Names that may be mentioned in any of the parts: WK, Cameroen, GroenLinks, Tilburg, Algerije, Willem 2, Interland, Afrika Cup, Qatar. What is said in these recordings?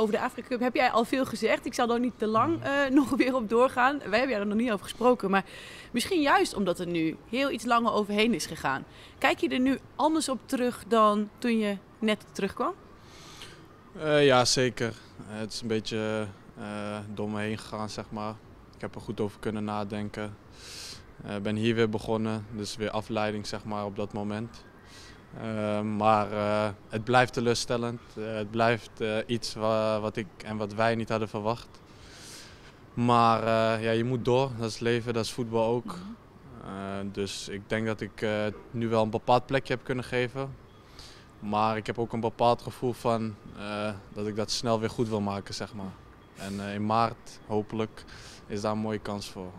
Over de Afrika Cup heb jij al veel gezegd. Ik zal daar niet te lang nog weer op doorgaan. Wij hebben er nog niet over gesproken. Maar misschien juist omdat er nu heel iets langer overheen is gegaan. Kijk je er nu anders op terug dan toen je net terugkwam? Ja, zeker. Het is een beetje door me heen gegaan, zeg maar. Ik heb er goed over kunnen nadenken. Ik ben hier weer begonnen. Dus weer afleiding, zeg maar, op dat moment. Maar het blijft teleurstellend. Het blijft iets wat ik en wat wij niet hadden verwacht. Maar ja, je moet door. Dat is leven, dat is voetbal ook. Dus ik denk dat ik nu wel een bepaald plekje heb kunnen geven. Maar ik heb ook een bepaald gevoel van dat ik dat snel weer goed wil maken, zeg maar. En in maart, hopelijk, is daar een mooie kans voor.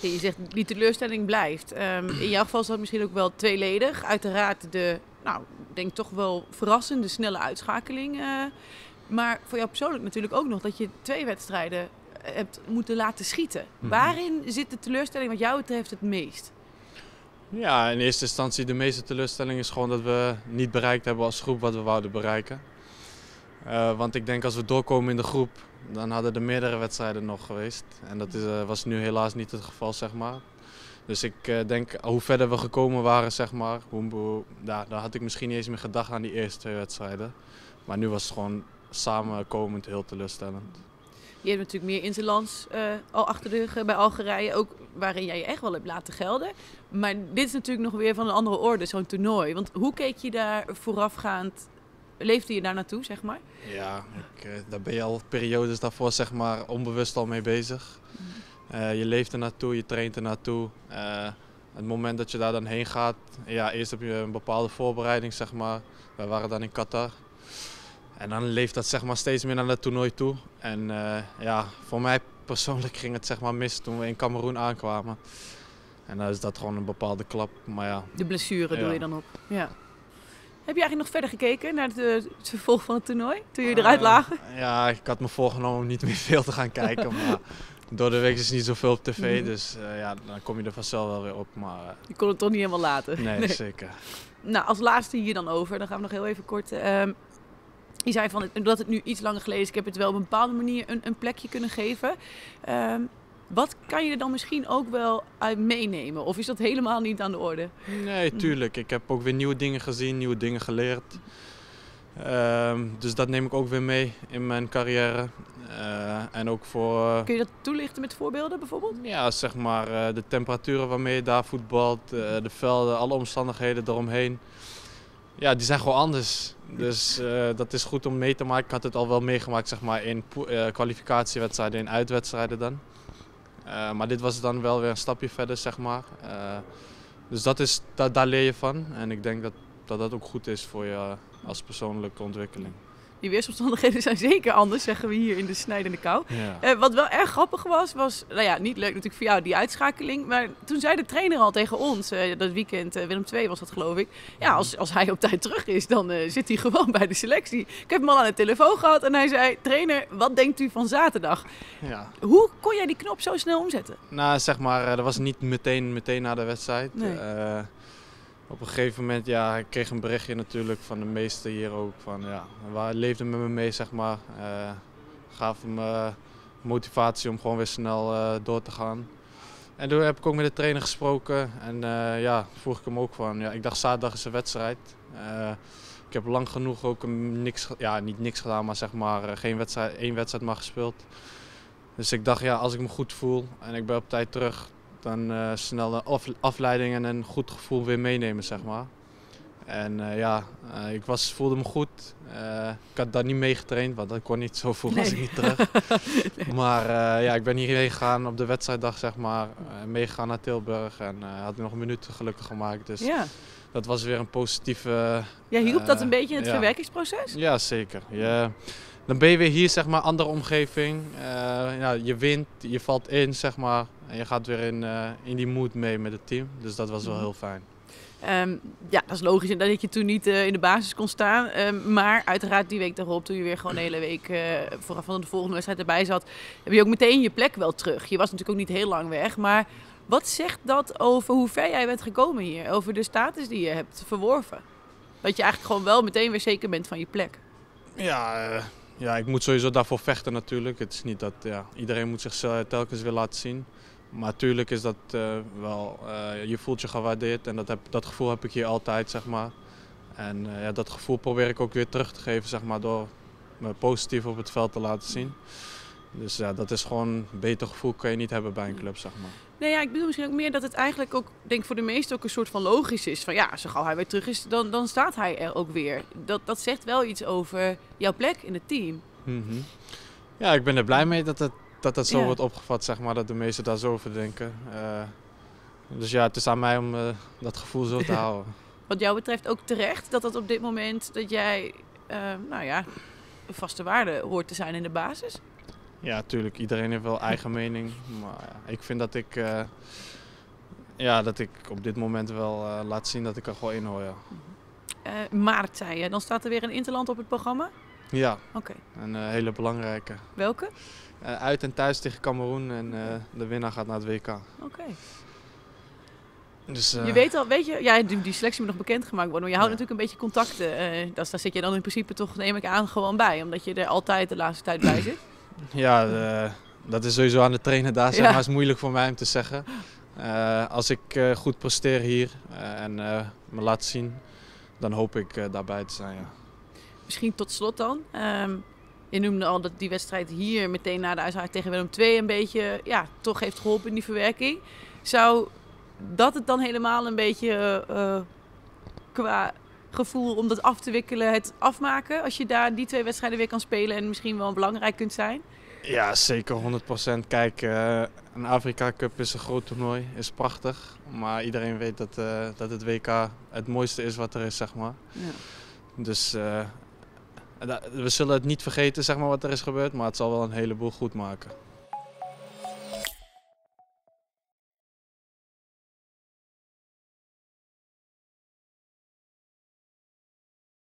Je zegt, die teleurstelling blijft. In jouw geval is dat misschien ook wel tweeledig. Uiteraard de, nou, ik denk toch wel verrassende snelle uitschakeling. Maar voor jou persoonlijk natuurlijk ook nog dat je 2 wedstrijden hebt moeten laten schieten. Waarin zit de teleurstelling wat jou betreft het meest? Ja, in eerste instantie de meeste teleurstelling is gewoon dat we niet bereikt hebben als groep wat we wouden bereiken. Want ik denk als we doorkomen in de groep, dan hadden er meerdere wedstrijden nog geweest. En dat was nu helaas niet het geval, zeg maar. Dus ik denk, hoe verder we gekomen waren, zeg maar, daar had ik misschien niet eens meer gedacht aan die eerste 2 wedstrijden. Maar nu was het gewoon samenkomend heel teleurstellend. Je hebt natuurlijk meer interlands al achter de rug bij Algerije, ook waarin jij je echt wel hebt laten gelden. Maar dit is natuurlijk nog weer van een andere orde, zo'n toernooi. Want hoe keek je daar voorafgaand? Leefde je daar naartoe, zeg maar? Ja, daar ben je al periodes daarvoor, zeg maar, onbewust al mee bezig. Je leeft er naartoe, je traint er naartoe. Het moment dat je daar dan heen gaat, ja, eerst heb je een bepaalde voorbereiding, zeg maar. Wij waren dan in Qatar. En dan leeft dat, zeg maar, steeds meer naar het toernooi toe. En ja, voor mij persoonlijk ging het, zeg maar, mis toen we in Cameroen aankwamen. En dan is dat gewoon een bepaalde klap, maar ja. De blessure doe je dan op, ja. Heb je eigenlijk nog verder gekeken naar het vervolg van het toernooi, toen jullie eruit lagen? Ja, ik had me voorgenomen om niet meer veel te gaan kijken, maar door de week is niet zoveel op tv, dus ja, dan kom je er vanzelf wel weer op. Maar, je kon het toch niet helemaal laten? Nee, zeker. Nou, als laatste hier dan over, dan gaan we nog heel even kort. Je zei van, omdat het nu iets langer geleden is, ik heb het wel op een bepaalde manier een plekje kunnen geven. Wat kan je er dan misschien ook wel uit meenemen? Of is dat helemaal niet aan de orde? Nee, tuurlijk. Ik heb ook weer nieuwe dingen gezien, nieuwe dingen geleerd. Dus dat neem ik ook weer mee in mijn carrière. En ook voor... Kun je dat toelichten met voorbeelden bijvoorbeeld? Ja, zeg maar de temperaturen waarmee je daar voetbalt, de velden, alle omstandigheden eromheen. Ja, die zijn gewoon anders. Dus dat is goed om mee te maken. Ik had het al wel meegemaakt, zeg maar, in kwalificatiewedstrijden, in uitwedstrijden dan. Maar dit was dan wel weer een stapje verder, zeg maar. Dus daar leer je van. En ik denk dat ook goed is voor je als persoonlijke ontwikkeling. Die weersomstandigheden zijn zeker anders, zeggen we hier in de snijdende kou. Ja. Wat wel erg grappig was, nou ja, niet leuk natuurlijk voor jou, die uitschakeling. Maar toen zei de trainer al tegen ons, dat weekend, Willem 2 was dat geloof ik. Ja, als hij op tijd terug is, dan zit hij gewoon bij de selectie. Ik heb hem al aan de telefoon gehad en hij zei, trainer, wat denkt u van zaterdag? Ja. Hoe kon jij die knop zo snel omzetten? Nou, zeg maar, dat was niet meteen na de wedstrijd. Nee. Op een gegeven moment, ja, ik kreeg een berichtje natuurlijk van de meesten hier ook van, ja, leefde met me mee, zeg maar. Gaf me motivatie om gewoon weer snel door te gaan. En toen heb ik ook met de trainer gesproken en ja, vroeg ik hem ook van, ja, ik dacht zaterdag is een wedstrijd. Ik heb lang genoeg ook niet niks gedaan, maar zeg maar geen wedstrijd, 1 wedstrijd maar gespeeld. Dus ik dacht, ja, als ik me goed voel en ik ben op tijd terug, dan snelle afleiding en een goed gevoel weer meenemen, zeg maar. En ja, ik voelde me goed. Ik had daar niet mee getraind, want dat kon niet zo vroeg als ik niet terug. Nee. Maar ja, ik ben hierheen gegaan op de wedstrijddag, zeg maar. Meegegaan naar Tilburg en had nog een minuut gelukkig gemaakt. Dus ja. Dat was weer een positieve... Jij hielp dat een beetje in het verwerkingsproces? Ja, zeker. Yeah. Dan ben je weer hier, zeg maar, andere omgeving. Ja, je wint, je valt in, zeg maar. En je gaat weer in die mood mee met het team. Dus dat was wel heel fijn. Ja, dat is logisch. En dat ik je toen niet in de basis kon staan. Maar uiteraard die week daarop, toen je weer gewoon de hele week vooraf van de volgende wedstrijd erbij zat, heb je ook meteen je plek wel terug. Je was natuurlijk ook niet heel lang weg. Maar wat zegt dat over hoe ver jij bent gekomen hier? Over de status die je hebt verworven? Dat je eigenlijk gewoon wel meteen weer zeker bent van je plek. Ja, Ja, ik moet sowieso daarvoor vechten natuurlijk. Het is niet dat, ja, iedereen moet zich telkens weer laten zien. Maar natuurlijk is dat wel, je voelt je gewaardeerd en dat gevoel heb ik hier altijd, zeg maar. En ja, dat gevoel probeer ik ook weer terug te geven, zeg maar, door me positief op het veld te laten zien. Dus ja, dat is gewoon een beter gevoel kan je niet hebben bij een club, zeg maar. Nee, ja, ik bedoel misschien ook meer dat het eigenlijk ook, denk ik, voor de meesten ook een soort van logisch is. Van ja, zo gauw hij weer terug is, dan staat hij er ook weer. Dat zegt wel iets over jouw plek in het team. Mm-hmm. Ja, ik ben er blij mee dat zo wordt opgevat, zeg maar, dat de meesten daar zo over denken. Dus ja, het is aan mij om dat gevoel zo te houden. Wat jou betreft ook terecht dat op dit moment, dat jij, nou ja, een vaste waarde hoort te zijn in de basis? Ja, tuurlijk. Iedereen heeft wel eigen mening. Maar ja, ik vind dat ik op dit moment wel laat zien dat ik er gewoon in hoor. Ja. Maart, zei je. Dan staat er weer een Interland op het programma? Ja, okay. Een hele belangrijke. Welke? Uit en thuis tegen Cameroen en de winnaar gaat naar het WK. Okay. Dus, je weet al, weet je, ja, die selectie moet nog bekendgemaakt worden, maar je houdt natuurlijk een beetje contacten. Daar zit je dan in principe toch, neem ik aan, gewoon bij, omdat je er altijd de laatste tijd bij zit. Ja, dat is sowieso aan de trainer daar, zeg maar, is moeilijk voor mij om te zeggen. Als ik goed presteer hier en me laat zien, dan hoop ik daarbij te zijn. Ja. Misschien tot slot dan. Je noemde al dat die wedstrijd hier meteen na de uitslag tegen Willem 2 een beetje, ja, toch heeft geholpen in die verwerking. Zou dat het dan helemaal een beetje qua gevoel om dat af te wikkelen, het afmaken, als je daar die twee wedstrijden weer kan spelen en misschien wel belangrijk kunt zijn? Ja, zeker 100%. Kijk, een Afrika Cup is een groot toernooi, is prachtig, maar iedereen weet dat het WK het mooiste is wat er is, zeg maar. Ja. Dus we zullen het niet vergeten, zeg maar, wat er is gebeurd, maar het zal wel een heleboel goed maken.